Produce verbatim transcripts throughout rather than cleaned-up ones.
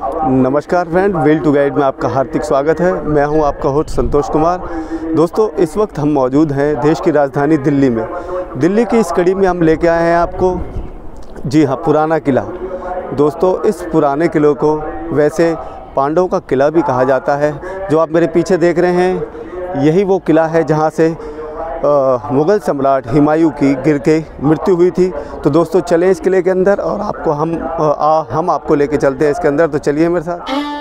नमस्कार friend, wheel to guide में आपका हार्दिक स्वागत है। मैं हूं आपका होस्ट संतोष कुमार। दोस्तों, इस वक्त हम मौजूद हैं देश की राजधानी दिल्ली में। दिल्ली की इस कड़ी में हम लेके आए हैं आपको, जी हां, पुराना किला। दोस्तों, इस पुराने किले को वैसे पांडवों का किला भी कहा जाता है। जो आप मेरे पीछे देख रहे हैं, यही वो किला है जहाँ से मुग़ल सम्राट हुमायूं की गिर के मृत्यु हुई थी। तो दोस्तों, चलें इस किले के अंदर और आपको हम आ, हम आपको लेके चलते हैं इसके अंदर। तो चलिए मेरे साथ।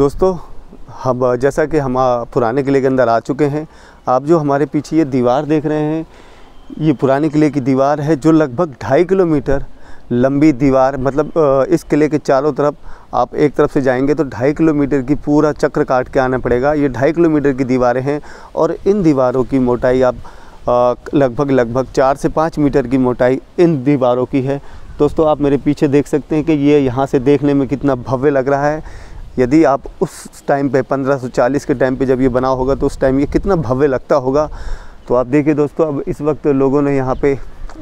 दोस्तों, हम जैसा कि हम पुराने किले के अंदर आ चुके हैं। आप जो हमारे पीछे ये दीवार देख रहे हैं, ये पुराने किले की दीवार है जो लगभग ढाई किलोमीटर लंबी दीवार, मतलब इस किले के चारों तरफ आप एक तरफ से जाएंगे तो ढाई किलोमीटर की पूरा चक्र काट के आना पड़ेगा। ये ढाई किलोमीटर की दीवारें हैं और इन दीवारों की मोटाई आप लगभग लगभग चार से पाँच मीटर की मोटाई इन दीवारों की है। दोस्तों, आप मेरे पीछे देख सकते हैं कि ये यहाँ से देखने में कितना भव्य लग रहा है। यदि आप उस टाइम पे पंद्रह सौ चालीस के टाइम पे जब ये बना होगा तो उस टाइम ये कितना भव्य लगता होगा। तो आप देखिए दोस्तों, अब इस वक्त लोगों ने यहाँ पे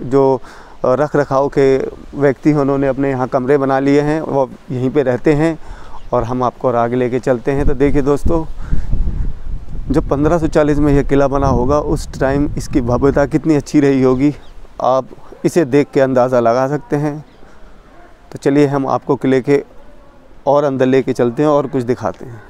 जो रख रखाव के व्यक्ति हैं उन्होंने अपने यहाँ कमरे बना लिए हैं, वो यहीं पे रहते हैं। और हम आपको और आगे लेके चलते हैं। तो देखिए दोस्तों, जब पंद्रह सौ चालीस में यह किला बना होगा उस टाइम इसकी भव्यता कितनी अच्छी रही होगी, आप इसे देख के अंदाज़ा लगा सकते हैं। तो चलिए हम आपको किले के और अंदर लेके चलते हैं और कुछ दिखाते हैं।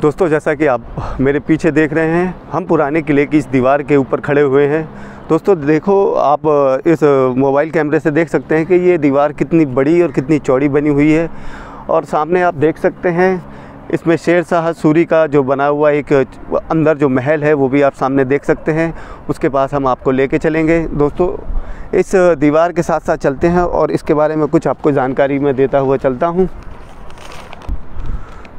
दोस्तों, जैसा कि आप मेरे पीछे देख रहे हैं, हम पुराने किले की इस दीवार के ऊपर खड़े हुए हैं। दोस्तों देखो, आप इस मोबाइल कैमरे से देख सकते हैं कि ये दीवार कितनी बड़ी और कितनी चौड़ी बनी हुई है। और सामने आप देख सकते हैं, इसमें शेर शाह सूरी का जो बना हुआ एक अंदर जो महल है वो भी आप सामने देख सकते हैं। उसके पास हम आपको ले कर चलेंगे। दोस्तों, इस दीवार के साथ साथ चलते हैं और इसके बारे में कुछ आपको जानकारी मैं देता हुआ चलता हूँ।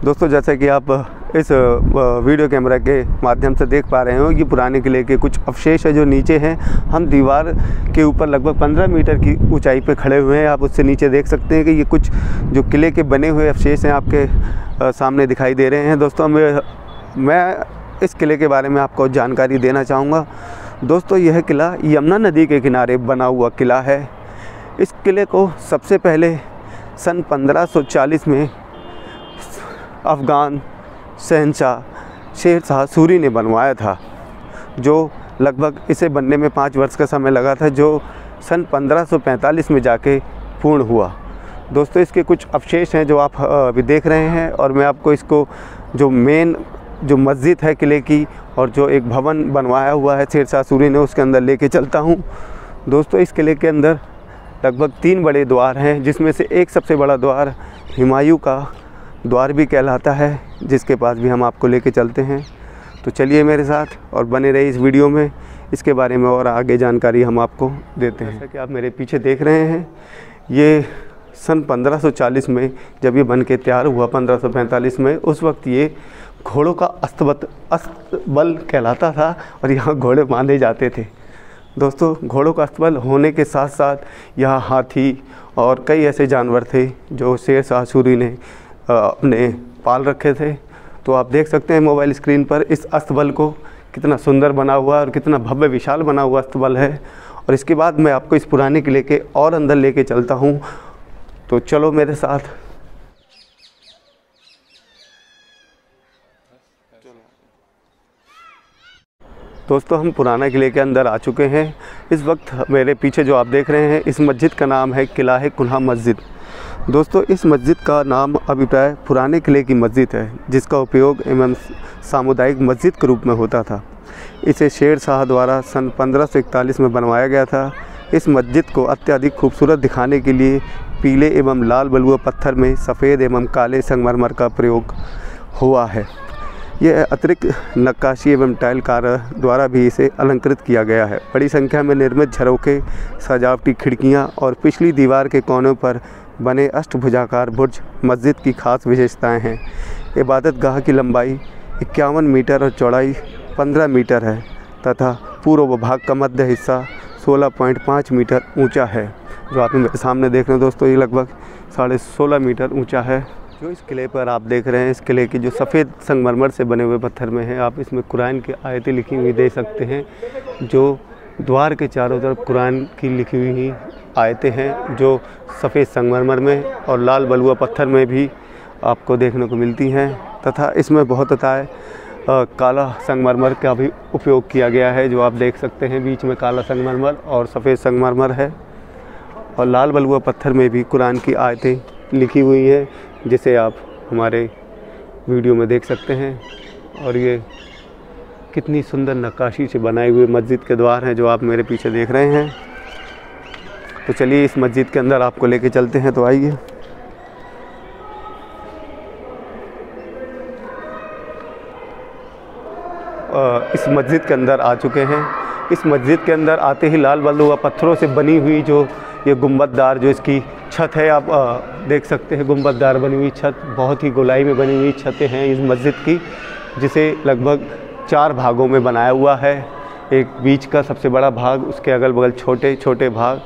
दोस्तों, जैसा कि आप इस वीडियो कैमरा के माध्यम से देख पा रहे हो, ये पुराने किले के कुछ अवशेष है जो नीचे हैं। हम दीवार के ऊपर लगभग पंद्रह मीटर की ऊंचाई पर खड़े हुए हैं। आप उससे नीचे देख सकते हैं कि ये कुछ जो किले के बने हुए अवशेष हैं आपके सामने दिखाई दे रहे हैं। दोस्तों, मैं मैं इस किले के बारे में आपको जानकारी देना चाहूँगा। दोस्तों, यह किला यमुना नदी के किनारे बना हुआ किला है। इस किले को सबसे पहले सन पंद्रह सौ चालीस में अफ़गान शहनशाह शेर शाह सूरी ने बनवाया था, जो लगभग इसे बनने में पाँच वर्ष का समय लगा था, जो सन पंद्रह सौ पैंतालीस में जाके पूर्ण हुआ। दोस्तों, इसके कुछ अवशेष हैं जो आप अभी देख रहे हैं। और मैं आपको इसको जो मेन जो मस्जिद है किले की और जो एक भवन बनवाया हुआ है शेर शाह सूरी ने, उसके अंदर लेके चलता हूँ। दोस्तों, इस किले के अंदर लगभग तीन बड़े द्वार हैं, जिसमें से एक सबसे बड़ा द्वार हुमायूं का द्वार भी कहलाता है, जिसके पास भी हम आपको लेके चलते हैं। तो चलिए मेरे साथ और बने रहिए इस वीडियो में, इसके बारे में और आगे जानकारी हम आपको देते हैं। जैसा कि आप मेरे पीछे देख रहे हैं, ये सन पंद्रह सौ चालीस में जब ये बन के तैयार हुआ पंद्रह सौ पैंतालीस में, उस वक्त ये घोड़ों का अस्तबल अस्तबल कहलाता था और यहाँ घोड़े बांधे जाते थे। दोस्तों, घोड़ों का अस्तबल होने के साथ साथ यहाँ हाथी और कई ऐसे जानवर थे जो शेर शाह सूरी ने अपने पाल रखे थे। तो आप देख सकते हैं मोबाइल स्क्रीन पर इस अस्तबल को, कितना सुंदर बना हुआ और कितना भव्य विशाल बना हुआ अस्तबल है। और इसके बाद मैं आपको इस पुराने किले के और अंदर लेके चलता हूँ, तो चलो मेरे साथ। दोस्तों, हम पुराना किले के अंदर आ चुके हैं। इस वक्त मेरे पीछे जो आप देख रहे हैं, इस मस्जिद का नाम है किला-ए-कुन्हा मस्जिद। दोस्तों, इस मस्जिद का नाम अभिप्राय पुराने किले की मस्जिद है, जिसका उपयोग एवं सामुदायिक मस्जिद के रूप में होता था। इसे शेर शाह द्वारा सन पंद्रह सौ इकतालीस में बनवाया गया था। इस मस्जिद को अत्यधिक खूबसूरत दिखाने के लिए पीले एवं लाल बलुआ पत्थर में सफ़ेद एवं काले संगमरमर का प्रयोग हुआ है। यह अतिरिक्त नक्काशी एवं टाइलकार द्वारा भी इसे अलंकृत किया गया है। बड़ी संख्या में निर्मित झरोखे, सजावटी खिड़कियां और पिछली दीवार के कोनों पर बने अष्टभुजाकार बुर्ज मस्जिद की खास विशेषताएं हैं। इबादत गाह की लंबाई इक्यावन मीटर और चौड़ाई पंद्रह मीटर है तथा पूर्व भाग का मध्य हिस्सा सोलह पॉइंट पाँच मीटर ऊँचा है। जो आप मेरे सामने देख रहे हैं दोस्तों, ये लगभग साढ़े सोलह मीटर ऊंचा है। जो इस किले पर आप देख रहे हैं, इस किले की जो सफ़ेद संगमरमर से बने हुए पत्थर में है, आप इसमें कुरान की आयतें लिखी हुई देख सकते हैं। जो द्वार के चारों तरफ कुरान की लिखी हुई आयतें हैं, जो सफ़ेद संगमरमर में और लाल बलुआ पत्थर में भी आपको देखने को मिलती हैं। तथा इसमें बहुत अताए काला संगमरमर का भी उपयोग किया गया है। जो आप देख सकते हैं, बीच में काला संगमरमर और सफ़ेद संगमरमर है और लाल बलुआ पत्थर में भी कुरान की आयतें लिखी हुई हैं, जिसे आप हमारे वीडियो में देख सकते हैं। और ये कितनी सुंदर नक्काशी से बनाए हुए मस्जिद के द्वार हैं जो आप मेरे पीछे देख रहे हैं। तो चलिए इस मस्जिद के अंदर आपको लेके चलते हैं, तो आइए। इस मस्जिद के अंदर आ चुके हैं। इस मस्जिद के अंदर आते ही लाल बलुआ पत्थरों से बनी हुई जो ये गुंबददार जो इसकी छत है, आप आ, देख सकते हैं गुंबददार बनी हुई छत, बहुत ही गोलाई में बनी हुई छतें हैं इस मस्जिद की, जिसे लगभग चार भागों में बनाया हुआ है। एक बीच का सबसे बड़ा भाग, उसके अगल बगल छोटे छोटे भाग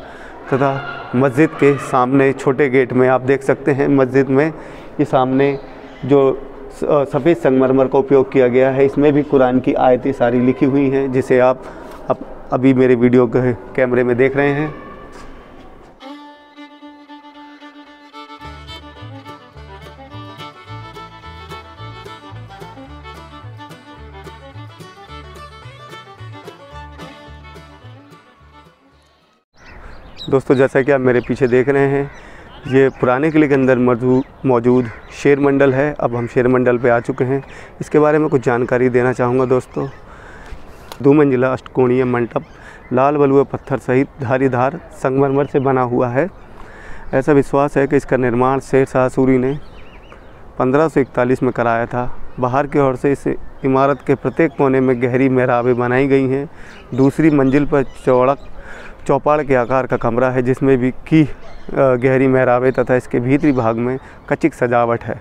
तथा मस्जिद के सामने छोटे गेट में आप देख सकते हैं, मस्जिद में ये सामने जो सफ़ेद संगमरमर का उपयोग किया गया है, इसमें भी कुरान की आयतें सारी लिखी हुई हैं, जिसे आप अब अभी मेरे वीडियो के कैमरे में देख रहे हैं। दोस्तों, जैसा कि आप मेरे पीछे देख रहे हैं, ये पुराने किले के अंदर मौजूद शेर मंडल है। अब हम शेर मंडल पे आ चुके हैं। इसके बारे में कुछ जानकारी देना चाहूँगा दोस्तों। दो मंजिला अष्टकोणीय मंडप लाल बलुआ पत्थर सहित धारीदार संगमरमर से बना हुआ है। ऐसा विश्वास है कि इसका निर्माण शेर शाह सूरी ने पंद्रह सौ इकतालीस में कराया था। बाहर की ओर से इस इमारत के प्रत्येक कोने में गहरी मेहराबें बनाई गई हैं। दूसरी मंजिल पर चौड़क चौपाड़ के आकार का कमरा है, जिसमें भी की गहरी मेहराबें तथा इसके भीतरी भाग में कचिक सजावट है।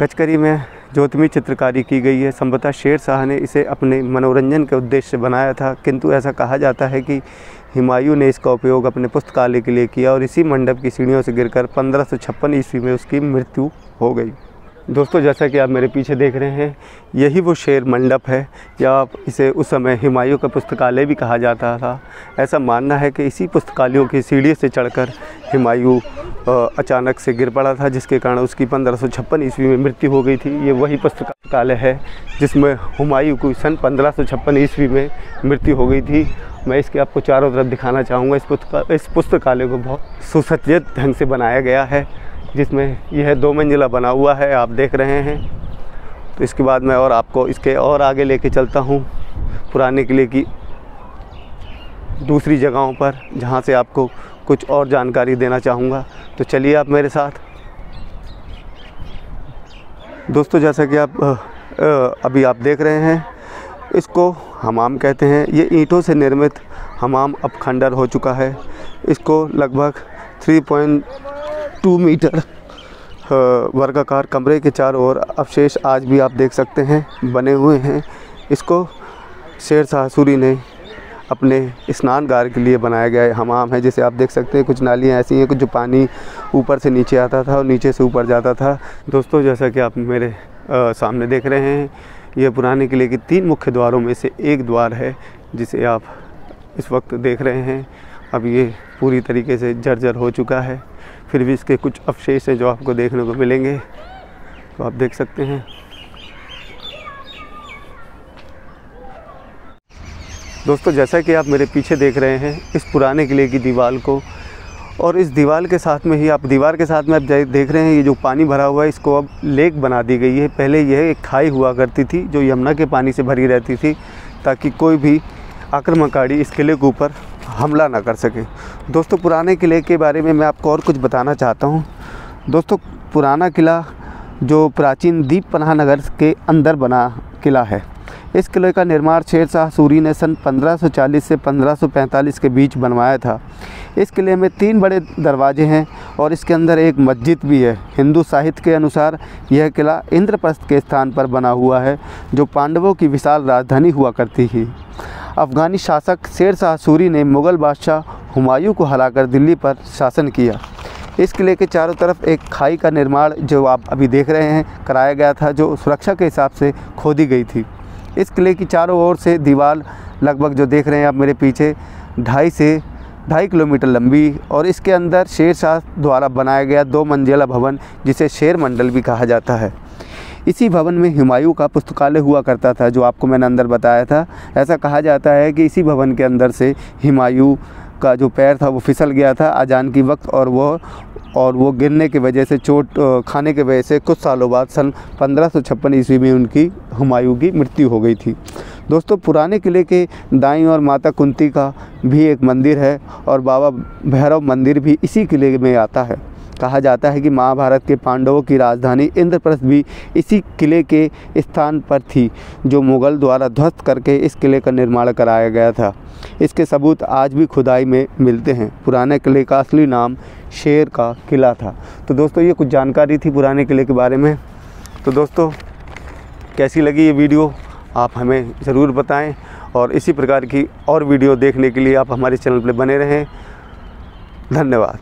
गचकरी में ज्योतिमय चित्रकारी की गई है। संभवतः शेर शाह ने इसे अपने मनोरंजन के उद्देश्य से बनाया था, किंतु ऐसा कहा जाता है कि हुमायूं ने इसका उपयोग अपने पुस्तकालय के लिए किया और इसी मंडप की सीढ़ियों से गिरकर पंद्रह सौ छप्पन ईस्वी में उसकी मृत्यु हो गई। दोस्तों, जैसा कि आप मेरे पीछे देख रहे हैं, यही वो शेर मंडप है, या आप इसे उस समय हुमायूं का पुस्तकालय भी कहा जाता था। ऐसा मानना है कि इसी पुस्तकालयों की सीढ़ी से चढ़कर हुमायूं अचानक से गिर पड़ा था, जिसके कारण उसकी पंद्रह सौ छप्पन ईस्वी में मृत्यु हो गई थी। ये वही पुस्तकालय है जिसमें हुमायूं की सन पंद्रह सौ छप्पन ईस्वी में मृत्यु हो गई थी। मैं इसके आपको चारों तरफ दिखाना चाहूँगा। इस पुस्तक इस पुस्तकालय को बहुत सुसज्जित ढंग से बनाया गया है, जिसमें यह दो मंजिला बना हुआ है, आप देख रहे हैं। तो इसके बाद मैं और आपको इसके और आगे लेके चलता हूँ, पुराने किले की दूसरी जगहों पर, जहाँ से आपको कुछ और जानकारी देना चाहूँगा। तो चलिए आप मेरे साथ। दोस्तों जैसा कि आप अभी आप देख रहे हैं, इसको हमाम कहते हैं। ये ईंटों से निर्मित हमाम अब खंडर हो चुका है। इसको लगभग तीन पॉइंट दो मीटर वर्गाकार कमरे के चारों ओर अवशेष आज भी आप देख सकते हैं, बने हुए हैं। इसको शेर शाह सूरी ने अपने स्नानगार के लिए बनाया गया हमाम है, जिसे आप देख सकते हैं। कुछ नालियाँ ऐसी हैं कुछ जो पानी ऊपर से नीचे आता था और नीचे से ऊपर जाता था। दोस्तों जैसा कि आप मेरे आ, सामने देख रहे हैं, ये पुराने किले के तीन मुख्य द्वारों में से एक द्वार है जिसे आप इस वक्त देख रहे हैं। अब ये पूरी तरीके से जर्जर हो चुका है, फिर भी इसके कुछ अवशेष हैं जो आपको देखने को मिलेंगे। तो आप देख सकते हैं दोस्तों, जैसा कि आप मेरे पीछे देख रहे हैं इस पुराने किले की दीवार को, और इस दीवार के साथ में ही आप दीवार के साथ में आप देख रहे हैं ये जो पानी भरा हुआ है इसको अब लेक बना दी गई है। पहले यह एक खाई हुआ करती थी जो यमुना के पानी से भरी रहती थी, ताकि कोई भी आक्रमणकारी इस किले के ऊपर हमला ना कर सके। दोस्तों पुराने किले के बारे में मैं आपको और कुछ बताना चाहता हूँ। दोस्तों पुराना किला जो प्राचीन दीप पनाह नगर के अंदर बना किला है, इस किले का निर्माण शेर शाह सूरी ने सन पंद्रह सौ चालीस से पंद्रह सौ पैंतालीस के बीच बनवाया था। इस किले में तीन बड़े दरवाजे हैं और इसके अंदर एक मस्जिद भी है। हिंदू साहित्य के अनुसार यह किला इंद्रप्रस्थ के स्थान पर बना हुआ है जो पांडवों की विशाल राजधानी हुआ करती थी। अफ़गानी शासक शेर शाह सूरी ने मुग़ल बादशाह हुमायूं को हराकर दिल्ली पर शासन किया। इस किले के चारों तरफ एक खाई का निर्माण जो आप अभी देख रहे हैं कराया गया था, जो सुरक्षा के हिसाब से खोदी गई थी। इस किले की चारों ओर से दीवार लगभग जो देख रहे हैं आप मेरे पीछे ढाई से ढाई किलोमीटर लंबी, और इसके अंदर शेर शाह द्वारा बनाया गया दो मंजिला भवन जिसे शेर मंडल भी कहा जाता है। इसी भवन में हुमायूं का पुस्तकालय हुआ करता था जो आपको मैंने अंदर बताया था। ऐसा कहा जाता है कि इसी भवन के अंदर से हुमायूं का जो पैर था वो फिसल गया था अजान की वक्त, और वो और वो गिरने की वजह से चोट खाने की वजह से कुछ सालों बाद सन पंद्रह सौ छप्पन ईस्वी में उनकी हुमायूं की मृत्यु हो गई थी। दोस्तों पुराने किले के दाईं ओर माता कुंती का भी एक मंदिर है, और बाबा भैरव मंदिर भी इसी किले में आता है। कहा जाता है कि महाभारत के पांडवों की राजधानी इंद्रप्रस्थ भी इसी किले के स्थान पर थी, जो मुग़ल द्वारा ध्वस्त करके इस किले का निर्माण कराया गया था। इसके सबूत आज भी खुदाई में मिलते हैं। पुराने किले का असली नाम शेर का किला था। तो दोस्तों ये कुछ जानकारी थी पुराने किले के बारे में। तो दोस्तों कैसी लगी ये वीडियो आप हमें ज़रूर बताएं, और इसी प्रकार की और वीडियो देखने के लिए आप हमारे चैनल पर बने रहें। धन्यवाद।